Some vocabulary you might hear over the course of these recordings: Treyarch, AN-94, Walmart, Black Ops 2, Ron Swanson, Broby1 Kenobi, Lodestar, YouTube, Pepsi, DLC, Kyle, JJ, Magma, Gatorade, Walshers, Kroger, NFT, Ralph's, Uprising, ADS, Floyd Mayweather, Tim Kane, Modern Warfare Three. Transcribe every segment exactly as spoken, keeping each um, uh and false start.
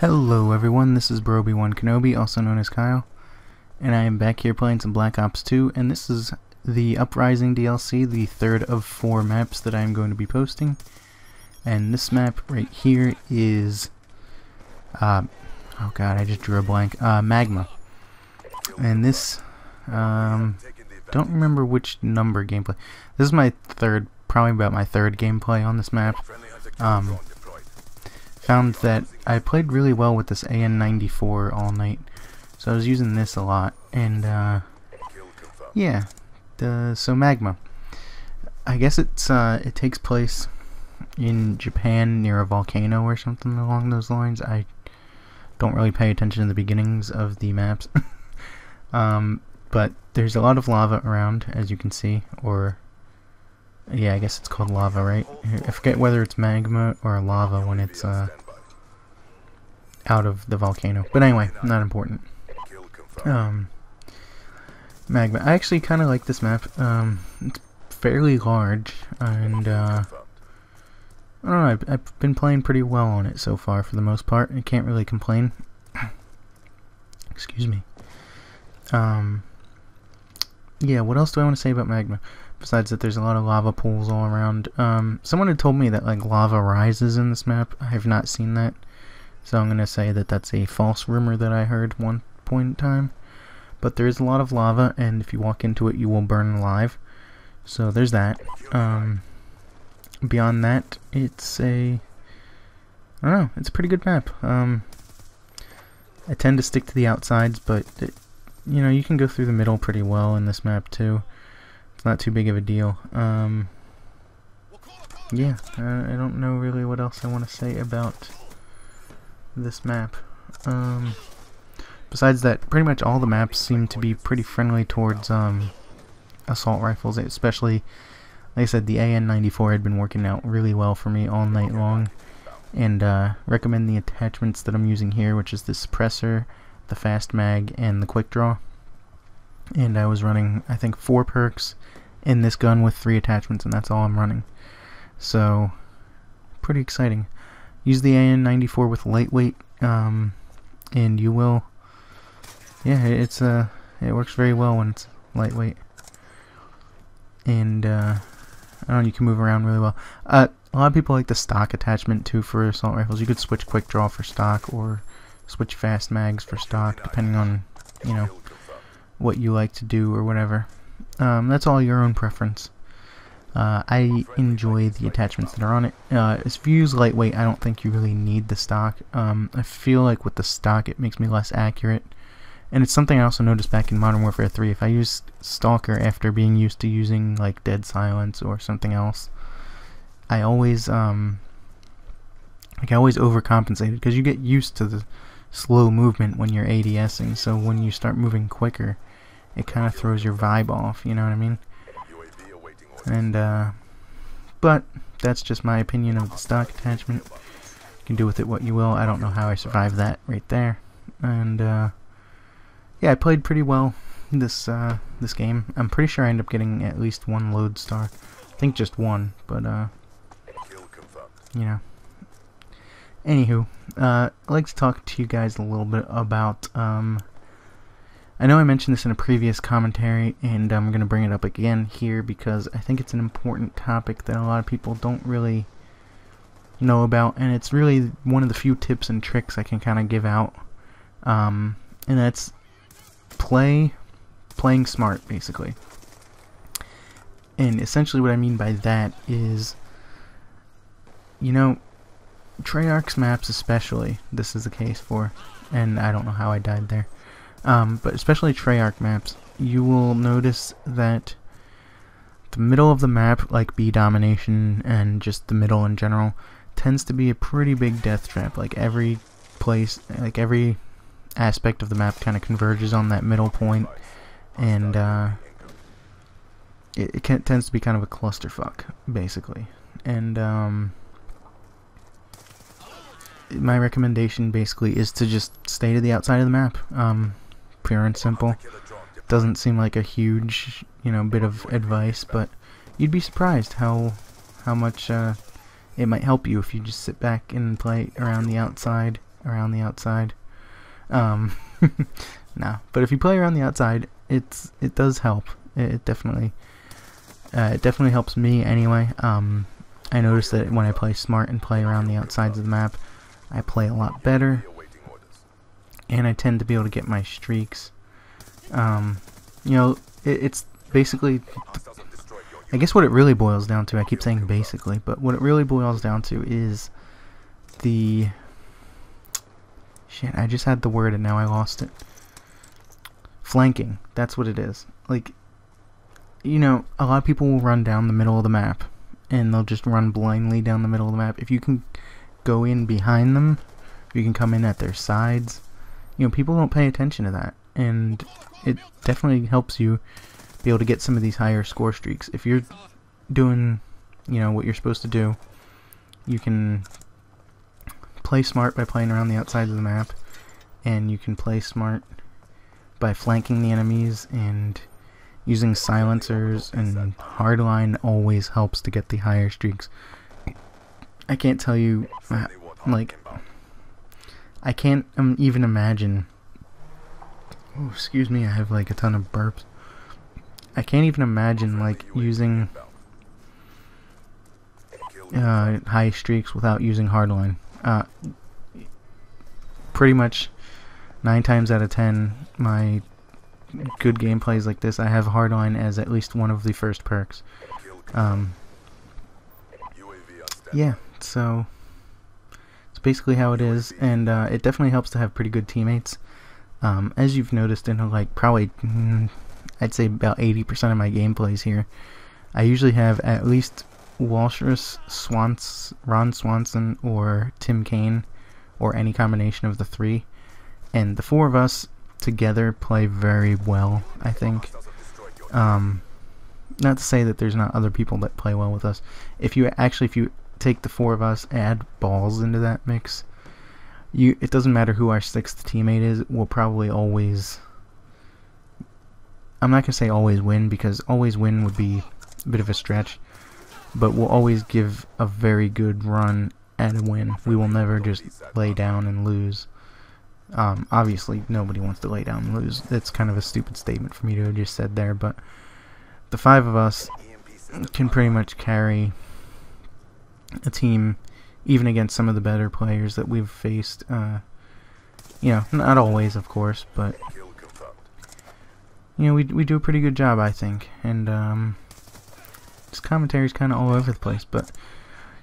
Hello everyone, this is Broby one Kenobi, also known as Kyle, and I am back here playing some Black Ops two, and this is the Uprising D L C, the third of four maps that I am going to be posting. And this map right here is, uh, oh god, I just drew a blank, uh, Magma. And this, um, don't remember which number gameplay. This is my third, probably about my third gameplay on this map. Um, found that I played really well with this A N ninety-four all night, so I was using this a lot, and uh, yeah, the, so Magma, I guess it's uh, it takes place in Japan near a volcano or something along those lines. I don't really pay attention to the beginnings of the maps. um, but there's a lot of lava around, as you can see, or yeah, I guess it's called lava, right? I forget whether it's magma or lava when it's uh, out of the volcano. But anyway, not important. Um, magma. I actually kind of like this map. Um, it's fairly large, and uh, I don't know, I've been playing pretty well on it so far for the most part. I can't really complain. Excuse me. Um, yeah, what else do I want to say about Magma? Besides that there's a lot of lava pools all around. Um, someone had told me that like lava rises in this map. I have not seen that, so I'm going to say that that's a false rumor that I heard one point in time. But there is a lot of lava, and if you walk into it you will burn alive. So there's that. Um, beyond that, it's a, I don't know, it's a pretty good map. Um, I tend to stick to the outsides, but it, you know, you can go through the middle pretty well in this map too. Not too big of a deal. Um, yeah, I, I don't know really what else I want to say about this map. Um, besides that, pretty much all the maps seem to be pretty friendly towards um, assault rifles, especially, like I said, the A N ninety-four had been working out really well for me all night long, and uh, recommend the attachments that I'm using here, which is the suppressor, the fast mag, and the quick draw. And I was running, I think, four perks in this gun with three attachments, and that's all I'm running. So, pretty exciting. Use the A N ninety-four with lightweight, um, and you will, yeah, it's uh, it works very well when it's lightweight. And uh, I don't know, you can move around really well. Uh, a lot of people like the stock attachment too for assault rifles. You could switch quick draw for stock, or switch fast mags for stock, depending on, you know, what you like to do or whatever. Um, that's all your own preference. Uh, I enjoy the attachments that are on it. Uh, if you use lightweight, I don't think you really need the stock. Um, I feel like with the stock it makes me less accurate, and it's something I also noticed back in Modern Warfare three. If I use Stalker after being used to using like Dead Silence or something else, I always um, like I always overcompensated, because you get used to the slow movement when you're ADSing, so when you start moving quicker it kind of throws your vibe off, you know what I mean? And uh, but that's just my opinion of the stock attachment. You can do with it what you will. I don't know how I survived that right there. And uh, yeah, I played pretty well this uh, this game. I'm pretty sure I end up getting at least one Lodestar. I think just one, but uh, you know. Anywho, uh, I'd like to talk to you guys a little bit about, um, I know I mentioned this in a previous commentary, and I'm going to bring it up again here because I think it's an important topic that a lot of people don't really know about, and it's really one of the few tips and tricks I can kind of give out, um, and that's play, playing smart, basically. And essentially what I mean by that is, you know, Treyarch's maps especially, this is the case for, and I don't know how I died there, um, but especially Treyarch maps, you will notice that the middle of the map, like B domination and just the middle in general, tends to be a pretty big death trap. Like every place, like every aspect of the map kind of converges on that middle point, and uh, it, it can, tends to be kind of a clusterfuck, basically. And um, my recommendation basically is to just stay to the outside of the map, um, pure and simple. Doesn't seem like a huge, you know, bit of advice, but you'd be surprised how how much uh, it might help you if you just sit back and play around the outside around the outside. Um, no, but if you play around the outside, it's it does help. It, it definitely uh, it definitely helps me anyway. Um, I notice that when I play smart and play around the outsides of the map, I play a lot better, and I tend to be able to get my streaks. Um, you know, it, it's basically, I guess what it really boils down to, I keep saying basically, but what it really boils down to is the, shit, I just had the word and now I lost it. Flanking, that's what it is. Like, you know, a lot of people will run down the middle of the map, and they'll just run blindly down the middle of the map. If you can go in behind them, you can come in at their sides. You know, people don't pay attention to that, and it definitely helps you be able to get some of these higher score streaks. If you're doing, you know, what you're supposed to do, you can play smart by playing around the outsides of the map, and you can play smart by flanking the enemies and using silencers, and hardline always helps to get the higher streaks. I can't tell you, like, I can't um, even imagine. Oh, excuse me, I have like a ton of burps. I can't even imagine like using uh, high streaks without using hardline. Uh, pretty much nine times out of ten, my good gameplays like this, I have hardline as at least one of the first perks. Um, yeah, so it's basically how it is, and uh, it definitely helps to have pretty good teammates. Um, as you've noticed in like probably, mm, I'd say about eighty percent of my gameplays here, I usually have at least Walshers, Swans, Ron Swanson, or Tim Kane, or any combination of the three, and the four of us together play very well, I think. Um, not to say that there's not other people that play well with us. If you actually, if you take the four of us, add balls into that mix, you it doesn't matter who our sixth teammate is. We'll probably always. I'm not gonna say always win, because always win would be a bit of a stretch, but we'll always give a very good run at a win. We will never just lay down and lose. Um, obviously, nobody wants to lay down and lose. That's kind of a stupid statement for me to have just said there, but the five of us can pretty much carry a team, even against some of the better players that we've faced. Uh, you know, not always, of course, but you know, we we do a pretty good job, I think. And um, this commentary is kind of all over the place, but.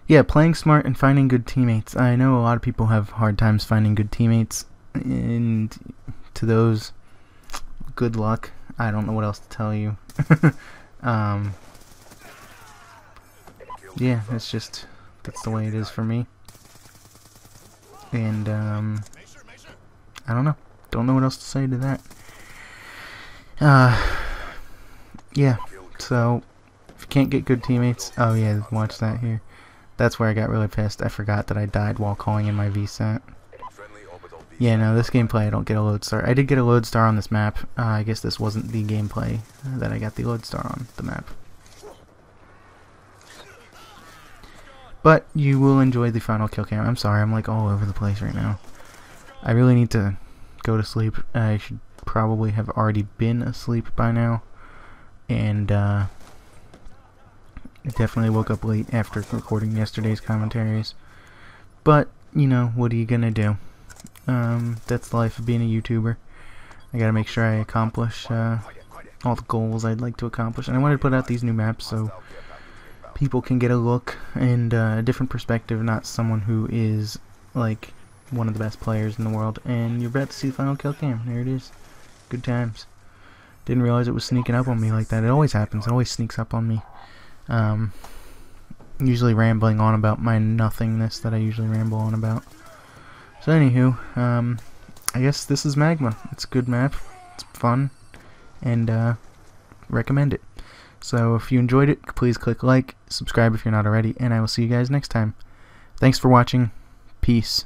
Yeah, playing smart and finding good teammates. I know a lot of people have hard times finding good teammates, and to those, good luck. I don't know what else to tell you. um, yeah, that's just, that's the way it is for me. And, um, I don't know. Don't know what else to say to that. Uh, yeah, so, if you can't get good teammates, oh yeah, watch that here. That's where I got really pissed. I forgot that I died while calling in my V SAT. Yeah, no, this gameplay I don't get a Lodestar. I did get a Lodestar on this map. Uh, I guess this wasn't the gameplay that I got the Lodestar on the map. But you will enjoy the final kill cam. I'm sorry, I'm like all over the place right now. I really need to go to sleep. I should probably have already been asleep by now. And, uh... I definitely woke up late after recording yesterday's commentaries, but you know, what are you gonna do? Um, that's the life of being a YouTuber. I gotta make sure I accomplish uh, all the goals I'd like to accomplish, and I wanted to put out these new maps so people can get a look and uh, a different perspective, not someone who is like one of the best players in the world. And you're about to see the final kill cam. There it is. Good times. Didn't realize it was sneaking up on me like that. It always happens. It always sneaks up on me. Um, usually rambling on about my nothingness that I usually ramble on about. So anywho, um, I guess this is Magma. It's a good map, it's fun, and uh, recommend it. So if you enjoyed it, please click like, subscribe if you're not already, and I will see you guys next time. Thanks for watching. Peace.